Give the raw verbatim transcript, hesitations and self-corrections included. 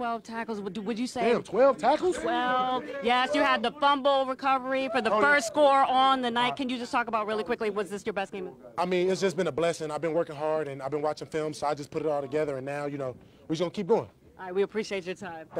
twelve tackles. Would, would you say? Damn, twelve tackles? twelve. Yes, you had the fumble recovery for the oh, first yeah. score on the night. Can you just talk about really quickly, was this your best game? I mean, it's just been a blessing. I've been working hard, and I've been watching films, so I just put it all together, and now, you know, we're just going to keep going. All right, we appreciate your time. Thank